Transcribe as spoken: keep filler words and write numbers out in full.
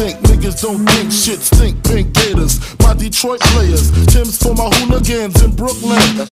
think niggas don't think shit stink. Pink Gators, my Detroit players, Tim's for my hooligans in Brooklyn.